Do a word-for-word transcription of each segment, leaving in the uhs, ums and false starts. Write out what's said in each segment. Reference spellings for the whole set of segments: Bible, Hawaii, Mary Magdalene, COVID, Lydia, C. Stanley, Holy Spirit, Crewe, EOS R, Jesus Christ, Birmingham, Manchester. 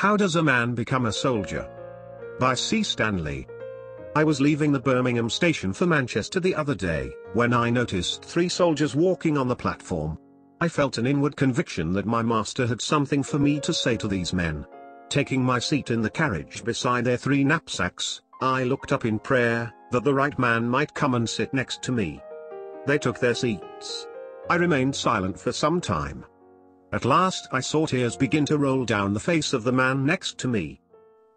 How does a man become a soldier? By C. Stanley. I was leaving the Birmingham station for Manchester the other day, when I noticed three soldiers walking on the platform. I felt an inward conviction that my master had something for me to say to these men. Taking my seat in the carriage beside their three knapsacks, I looked up in prayer, that the right man might come and sit next to me. They took their seats. I remained silent for some time. At last I saw tears begin to roll down the face of the man next to me.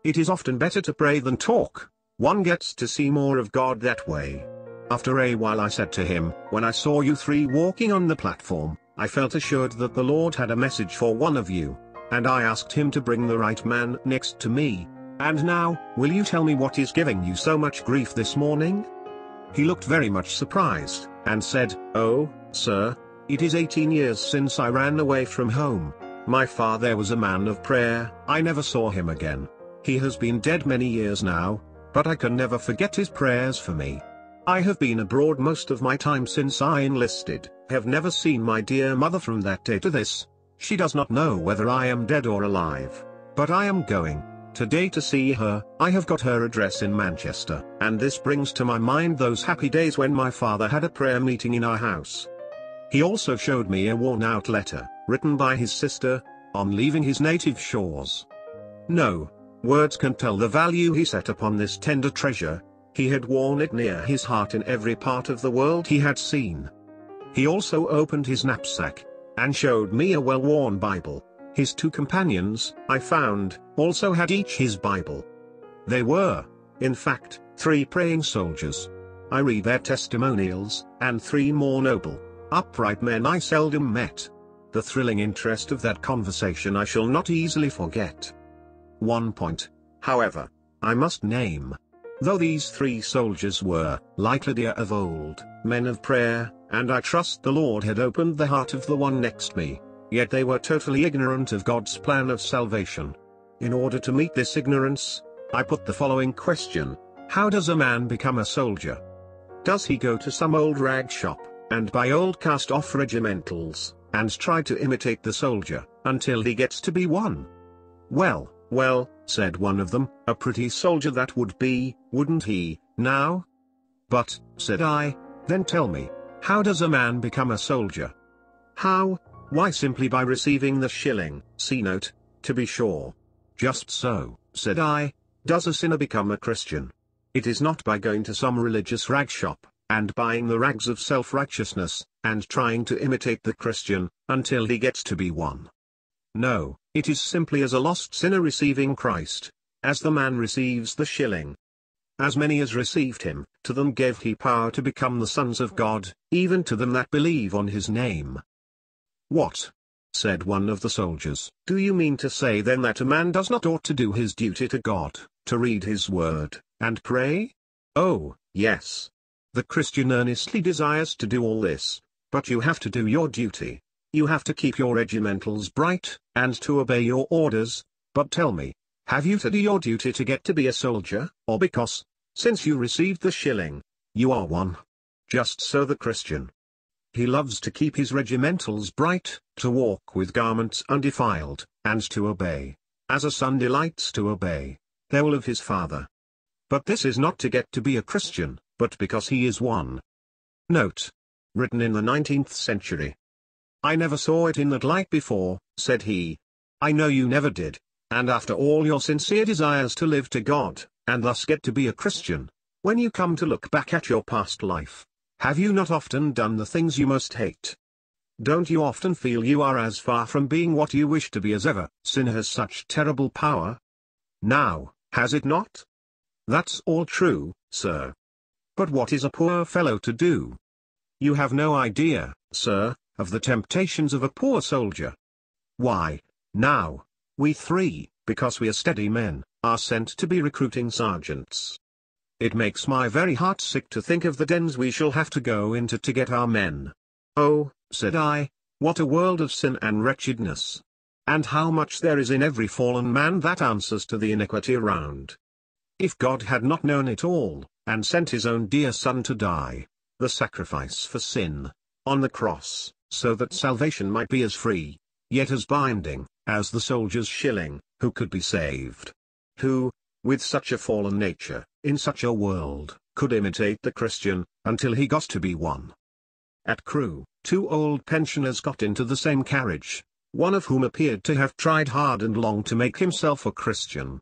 It is often better to pray than talk. One gets to see more of God that way. After a while I said to him, "When I saw you three walking on the platform, I felt assured that the Lord had a message for one of you." And I asked him to bring the right man next to me. "And now, will you tell me what is giving you so much grief this morning?" He looked very much surprised, and said, "Oh, sir, it is eighteen years since I ran away from home. My father was a man of prayer. I never saw him again. He has been dead many years now, but I can never forget his prayers for me. I have been abroad most of my time since I enlisted, have never seen my dear mother from that day to this. She does not know whether I am dead or alive, but I am going today to see her. I have got her address in Manchester, and this brings to my mind those happy days when my father had a prayer meeting in our house." He also showed me a worn-out letter, written by his sister, on leaving his native shores. No words can tell the value he set upon this tender treasure. He had worn it near his heart in every part of the world he had seen. He also opened his knapsack, and showed me a well-worn Bible. His two companions, I found, also had each his Bible. They were, in fact, three praying soldiers. I read their testimonials, and three more noble, upright men I seldom met. The thrilling interest of that conversation I shall not easily forget. One point, however, I must name. Though these three soldiers were, like Lydia of old, men of prayer, and I trust the Lord had opened the heart of the one next me, yet they were totally ignorant of God's plan of salvation. In order to meet this ignorance, I put the following question: how does a man become a soldier? Does he go to some old rag shop, and buy old cast-off regimentals, and try to imitate the soldier, until he gets to be one? "Well, well," said one of them, "a pretty soldier that would be, wouldn't he, now?" "But," said I, "then tell me, how does a man become a soldier?" "How? Why, simply by receiving the shilling, see note, to be sure." "Just so," said I. "Does a sinner become a Christian? It is not by going to some religious rag shop, and buying the rags of self-righteousness, and trying to imitate the Christian, until he gets to be one. No, it is simply as a lost sinner receiving Christ, as the man receives the shilling. As many as received him, to them gave he power to become the sons of God, even to them that believe on his name." "What," said one of the soldiers, "do you mean to say then that a man does not ought to do his duty to God, to read his word, and pray?" "Oh, yes. The Christian earnestly desires to do all this, but you have to do your duty. You have to keep your regimentals bright, and to obey your orders. But tell me, have you to do your duty to get to be a soldier, or because, since you received the shilling, you are one?" "Just so the Christian. He loves to keep his regimentals bright, to walk with garments undefiled, and to obey, as a son delights to obey, the will of his father. But this is not to get to be a Christian, but because he is one." Note. Written in the nineteenth century. "I never saw it in that light before," said he. "I know you never did. And after all your sincere desires to live to God, and thus get to be a Christian, when you come to look back at your past life, have you not often done the things you most hate? Don't you often feel you are as far from being what you wish to be as ever? Sin has such terrible power. Now, has it not?" "That's all true, sir. But what is a poor fellow to do? You have no idea, sir, of the temptations of a poor soldier. Why, now, we three, because we are steady men, are sent to be recruiting sergeants. It makes my very heart sick to think of the dens we shall have to go into to get our men." "Oh," said I, "what a world of sin and wretchedness! And how much there is in every fallen man that answers to the iniquity around! If God had not known it all, and sent his own dear Son to die, the sacrifice for sin, on the cross, so that salvation might be as free, yet as binding, as the soldier's shilling, who could be saved. Who, with such a fallen nature, in such a world, could imitate the Christian, until he got to be one. At Crewe, two old pensioners got into the same carriage, one of whom appeared to have tried hard and long to make himself a Christian.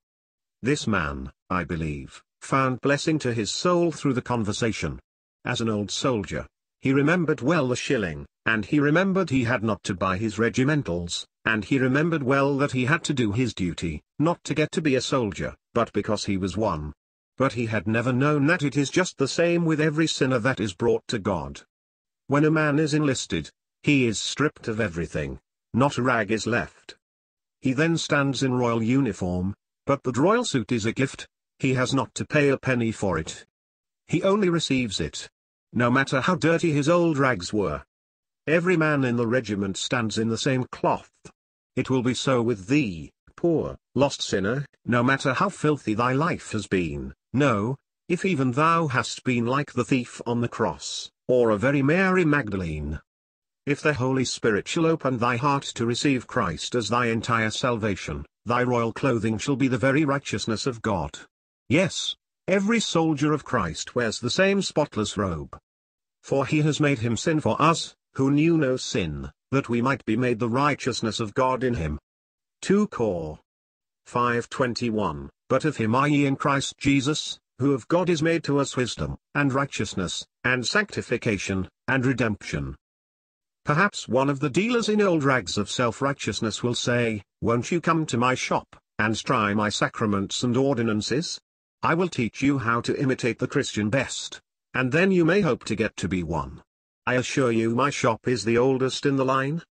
This man, I believe, found blessing to his soul through the conversation. As an old soldier, he remembered well the shilling, and he remembered he had not to buy his regimentals, and he remembered well that he had to do his duty, not to get to be a soldier, but because he was one. But he had never known that it is just the same with every sinner that is brought to God. When a man is enlisted, he is stripped of everything, not a rag is left. He then stands in royal uniform, but the royal suit is a gift, he has not to pay a penny for it. He only receives it. No matter how dirty his old rags were. Every man in the regiment stands in the same cloth. It will be so with thee, poor, lost sinner, no matter how filthy thy life has been, no, if even thou hast been like the thief on the cross, or a very Mary Magdalene. If the Holy Spirit shall open thy heart to receive Christ as thy entire salvation, thy royal clothing shall be the very righteousness of God. Yes, every soldier of Christ wears the same spotless robe. For he has made him sin for us, who knew no sin, that we might be made the righteousness of God in him. Second Corinthians five twenty-one, But of him, that is in Christ Jesus, who of God is made to us wisdom, and righteousness, and sanctification, and redemption. Perhaps one of the dealers in old rags of self-righteousness will say, Won't you come to my shop, and try my sacraments and ordinances? I will teach you how to imitate the Christian best, and then you may hope to get to be one. I assure you my shop is the oldest in the line.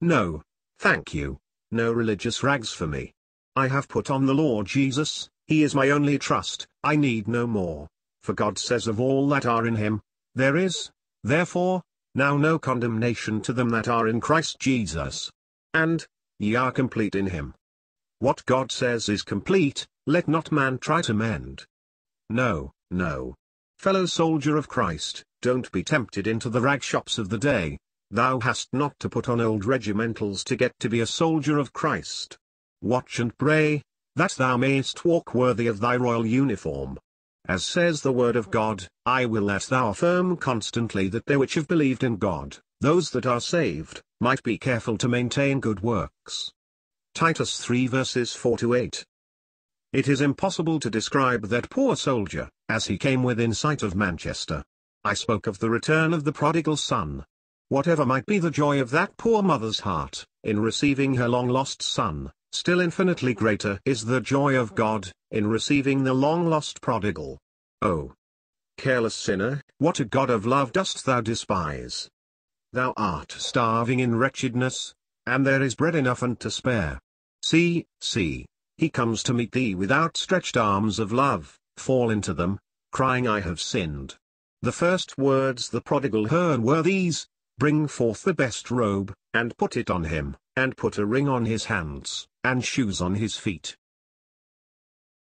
No, thank you. No religious rags for me. I have put on the Lord Jesus, he is my only trust, I need no more, for God says of all that are in him, there is, therefore, now no condemnation to them that are in Christ Jesus. And, ye are complete in him. What God says is complete, let not man try to mend. No, no. Fellow soldier of Christ, don't be tempted into the rag shops of the day. Thou hast not to put on old regimentals to get to be a soldier of Christ. Watch and pray, that thou mayest walk worthy of thy royal uniform. As says the word of God, I will that thou affirm constantly that they which have believed in God, those that are saved, might be careful to maintain good works. Titus three verses four to eight. It is impossible to describe that poor soldier, as he came within sight of Manchester. I spoke of the return of the prodigal son. Whatever might be the joy of that poor mother's heart, in receiving her long-lost son, still infinitely greater is the joy of God, in receiving the long-lost prodigal. Oh, careless sinner, what a God of love dost thou despise! Thou art starving in wretchedness, and there is bread enough and to spare. See, see, he comes to meet thee with outstretched arms of love, fall into them, crying I have sinned. The first words the prodigal heard were these, Bring forth the best robe, and put it on him, and put a ring on his hands, and shoes on his feet,